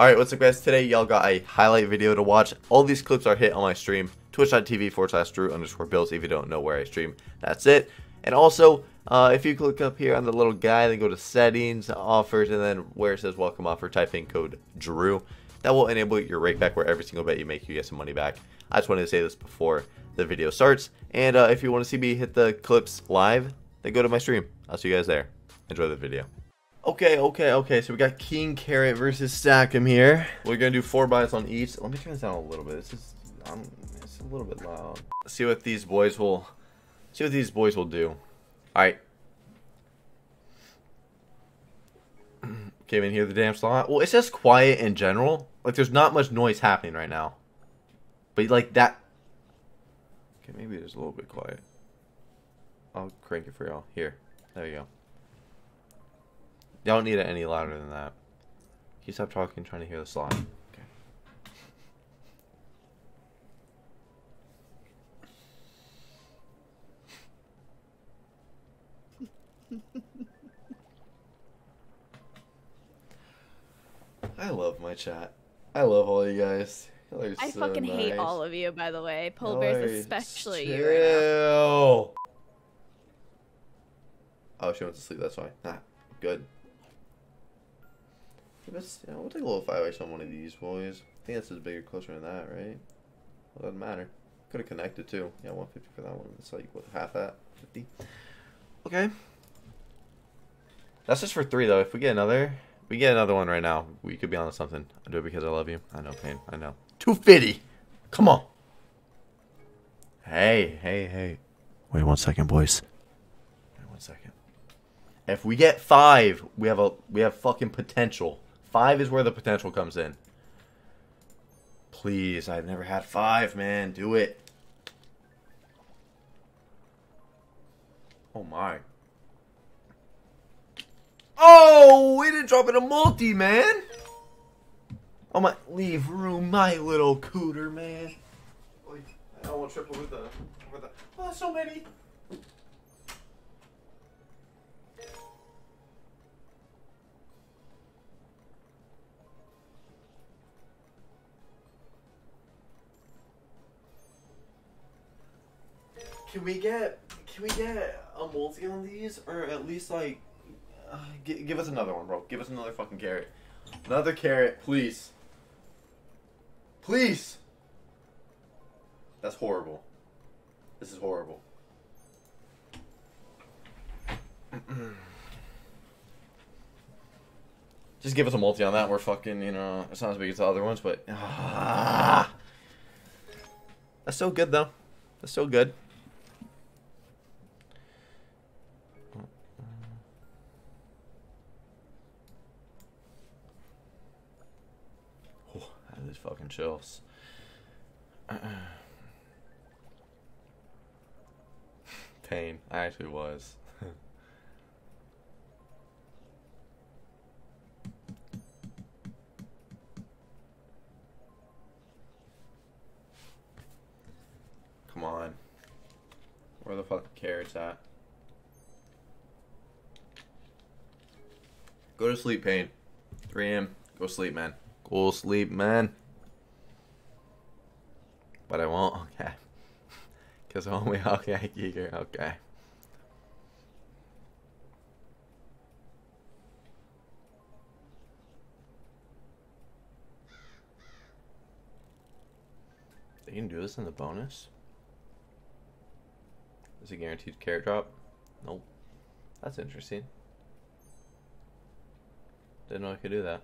Alright, what's up guys? Today y'all got a highlight video to watch. All these clips are hit on my stream, Twitch.tv/Drew_Bills, if you don't know where I stream. That's it. And also, if you click up here on the little guy, then go to settings, offers, and then where it says welcome offer, type in code Drew. That will enable your rake back, where every single bet you make, you get some money back. I just wanted to say this before the video starts. And if you want to see me hit the clips live, then go to my stream. I'll see you guys there. Enjoy the video. Okay, so we got King Carrot versus Stack'em here. We're gonna do 4 buys on each. Let me turn this down a little bit. It's a little bit loud. Let's see what these boys will do. Alright. Came in here the damn slot. Well, it says quiet in general. Like, there's not much noise happening right now. But like that. Okay, maybe there's a little bit quiet. I'll crank it for y'all. Here. There you go. Y'all don't need it any louder than that. Can you stop talking, trying to hear the slot? Okay. I love my chat. I love all you guys. I fucking hate all of you, by the way. Polar bears, especially you right now. Oh, she went to sleep, that's why. Ah, good. Yeah, we'll take a little 5x on one of these boys. I think that's as big or closer than that, right? Well, doesn't matter. Could have connected too. Yeah, 150 for that one. It's like, what, half that? 50? Okay. That's just for 3, though. If we get another... We get another one right now. We could be on to something. I do it because I love you. I know, pain. I know. 250! Come on! Hey. Wait 1 second, boys. Wait 1 second. If we get 5, we have fucking potential. 5 is where the potential comes in. Please, I've never had 5, man. Do it. Oh my. Oh, we didn't drop in a multi, man. Oh my, leave room, my little cooter, man. I don't want triple with the. Oh, that's so many. Can we get a multi on these, or at least like give us another one, bro. Give us another fucking carrot. Another carrot, please. Please. That's horrible. This is horrible. Just give us a multi on that. We're fucking, you know, it's not as big as the other ones, but that's still good though. That's still good. These fucking chills. Pain. I actually was. Come on. Where the fuck the carrots at? Go to sleep, Pain. 3 AM. Go sleep, man. Go sleep, man. But I won't, okay. Cause only okay, Giger, okay. They can do this in the bonus? Is it guaranteed carrot drop? Nope. That's interesting. Didn't know I could do that.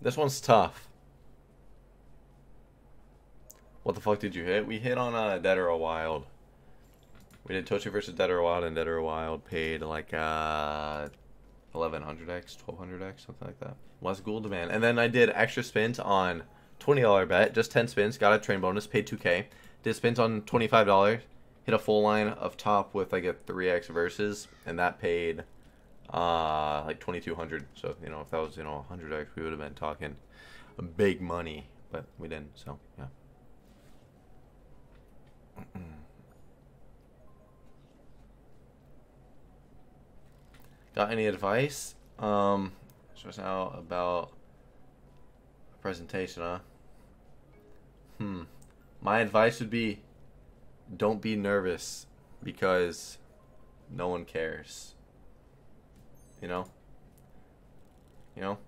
This one's tough. What the fuck did you hit? We hit on Dead or a Wild. We did Tochi versus Dead or a Wild, and Dead or a Wild paid like 1100x, 1200x, something like that. Less ghoul demand. And then I did extra spins on $20 bet, just 10 spins, got a train bonus, paid 2K. Did spins on $25, hit a full line of top with like a 3x versus, and that paid like 2200. So, you know, if that was, you know, 100x, we would have been talking big money, but we didn't, so yeah. Got any advice? Just now about a presentation, huh? My advice would be, don't be nervous because no one cares. You know? You know?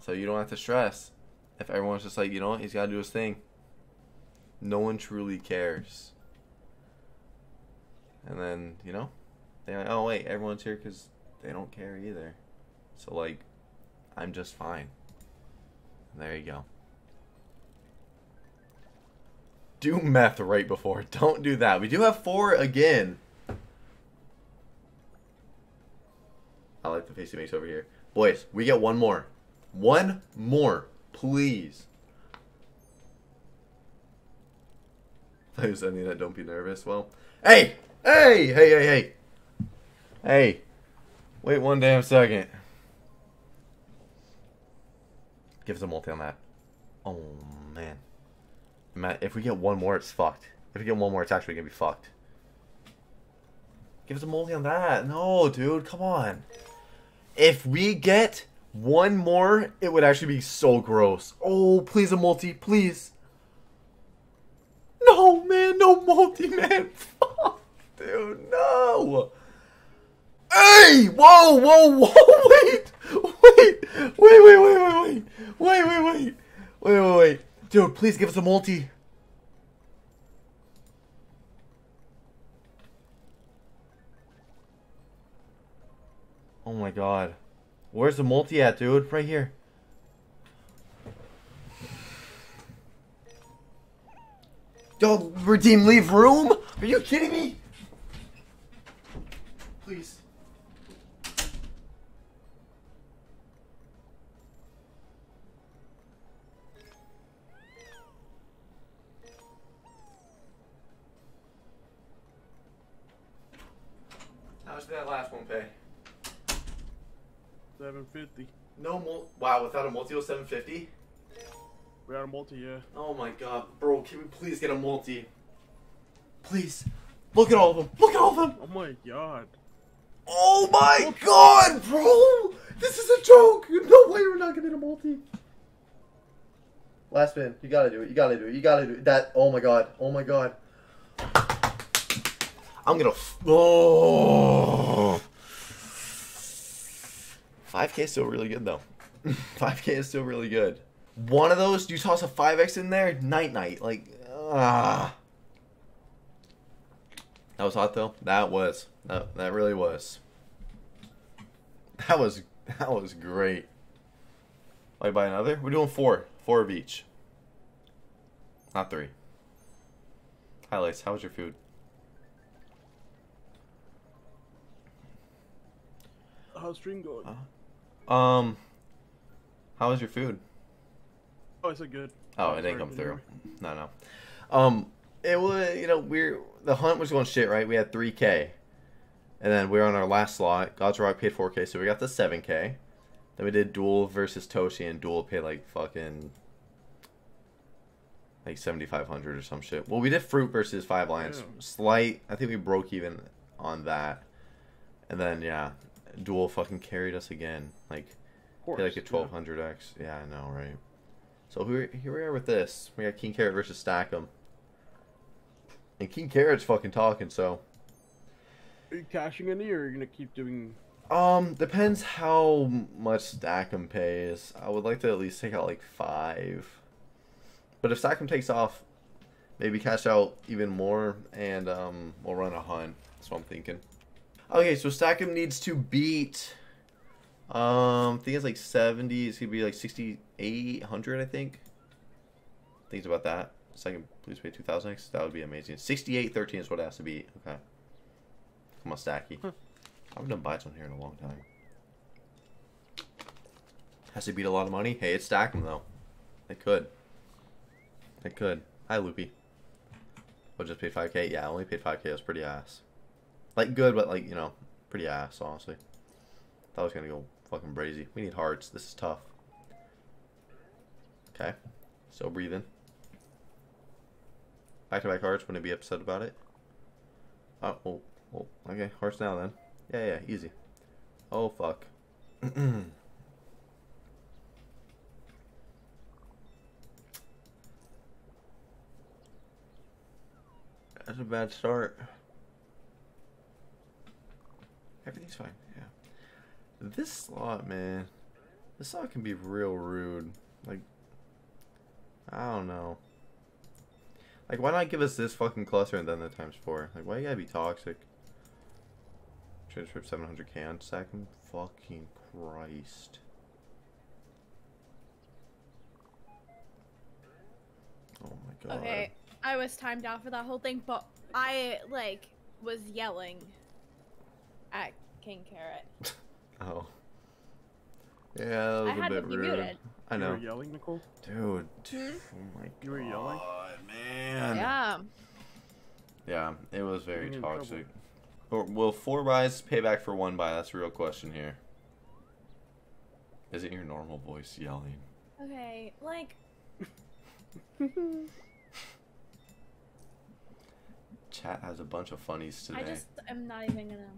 So you don't have to stress. If everyone's just like, you know what, he's got to do his thing. No one truly cares. And then, you know, they're like, oh, wait, everyone's here because they don't care either. So, like, I'm just fine. And there you go. Do meth right before. Don't do that. We do have 4 again. I like the face he makes over here. Boys, we get 1 more. 1 more. Please. I was saying that don't be nervous. Well, hey! Hey! Hey, hey, hey! Hey. Wait one damn second. Give us a multi on that. Oh, man. Matt, if we get 1 more, it's fucked. If we get 1 more, it's actually gonna be fucked. Give us a multi on that. No, dude. Come on. If we get 1 more, it would actually be so gross. Oh, please a multi, please. No, man, no multi, man. Fuck, dude, no. Hey, whoa, whoa, whoa, wait. Wait. Dude, please give us a multi. Oh my god. Where's the multi at, dude? Right here. Don't redeem, leave room? Are you kidding me? Please. How much did that last one pay? 750. No multi. Wow, without a multi, it was 750? Without a multi, yeah. Oh my god, bro, can we please get a multi? Please. Look at all of them. Look at all of them. Oh my god. Oh my god, bro. This is a joke. No way we're not gonna get a multi. Last spin. You gotta do it. You gotta do it. You gotta do it. That. Oh my god. Oh my god. I'm gonna. Oh. 5K is still really good, though. 5K is still really good. One of those, you toss a 5X in there, night-night. Like, ah. That was hot, though. That was. That really was. That was great. Like, buy another? We're doing 4. 4 of each. Not 3. Highlights, how was your food? How's stream going? How was your food? Oh, it's good. Oh, it didn't come through. No. It was, you know, the hunt was going shit, right? We had 3K. And then we were on our last slot. God's Rock paid 4K, so we got the 7K. Then we did Duel versus Toshi, and Duel paid like fucking like 7,500 or some shit. Well, we did Fruit versus Five Lions. Yeah. Slight. I think we broke even on that. And then, yeah, Duel fucking carried us again. Like, paid like a 1,200X. Yeah, I know, right? So here we are with this. We got King Carrot versus Stack'em. And King Carrot's fucking talking, so. Are you cashing in here or are you going to keep doing? Depends how much Stack'em pays. I would like to at least take out like 5. But if Stack'em takes off, maybe cash out even more and we'll run a hunt. That's what I'm thinking. Okay, so Stack'em needs to beat... I think it's like 70. It's gonna be like 6,800, I think. Think it's about that. Second, please pay 2,000X. That would be amazing. 6813 is what it has to be. Okay. Come on, Stacky. Huh. I haven't done bites on here in a long time. Has to beat a lot of money. Hey, it's Stack'em though. It could. It could. Hi, Loopy. Oh, just paid 5K. Yeah, I only paid 5K. It was pretty ass. Like good, but like you know, pretty ass honestly. Thought I was gonna go. Fucking brazy. We need hearts. This is tough. Okay. Still breathing. Back to back hearts. Wouldn't be upset about it. Oh, okay. Hearts now then. Yeah, easy. Oh, fuck. That's a bad start. Everything's fine, yeah. This slot, man. This slot can be real rude. Like, I don't know. Like, why not give us this fucking cluster and then the ×4? Like, why you gotta be toxic? Transfer 700k on Stack'em. Fucking Christ. Oh my god. Okay, I was timed out for that whole thing, but I, like, was yelling at King Carrot. Oh. Yeah, that was a bit rude. I know. You were yelling, Nicole? Dude. Oh my god. You were yelling? Man. Yeah. Yeah, it was very toxic. Or will 4 buys pay back for 1 buy? That's the real question here. Isn't your normal voice yelling? Okay, like. Chat has a bunch of funnies today. I'm just not even gonna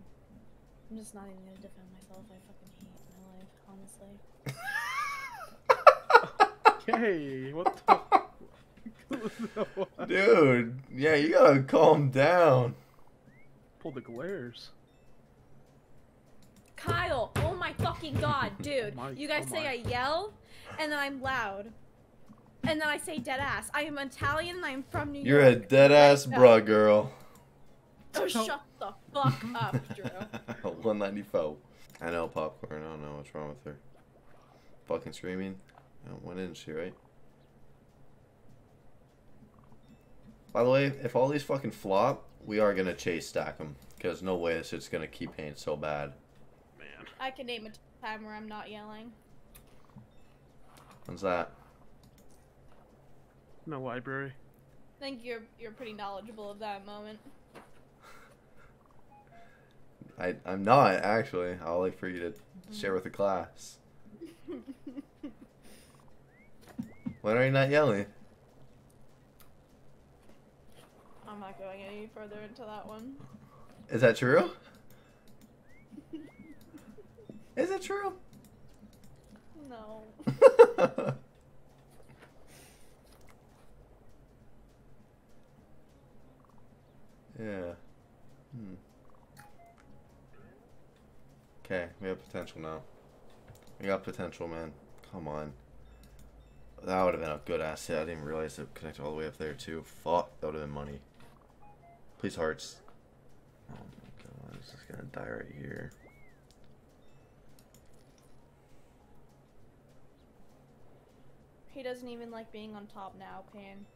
defend myself. I fucking hate my life, honestly. Okay, what the. Dude, yeah, you gotta calm down. Pull the glares. Kyle, oh my fucking god, dude. You guys say I yell, and then I'm loud. And then I say dead ass. I am Italian and I'm from New York. You're a dead ass bruh girl. Oh, shut the fuck up, Drew. 194. I know, Popcorn. I don't know what's wrong with her. Fucking screaming. When isn't she, right? By the way, if all these fucking flop, we are gonna chase Stack'em, because no way this shit's gonna keep paying so bad. Man. I can name a time where I'm not yelling. When's that? In the library. I think you're pretty knowledgeable of that moment. I'm not actually. I'll wait for you to share with the class. When are you not yelling? I'm not going any further into that one. Is that true? Is it true? No. Yeah. Hmm. Okay, we have potential now. We got potential, man. Come on. That would have been a good ass hit. I didn't even realize it connected all the way up there, too. Fuck, that would have been money. Please, hearts. Oh my god, this is gonna die right here. He doesn't even like being on top now, Pan.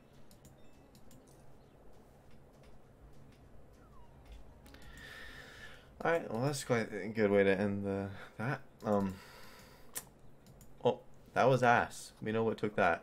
Alright, well that's quite a good way to end that. Oh, that was ass. We know what took that.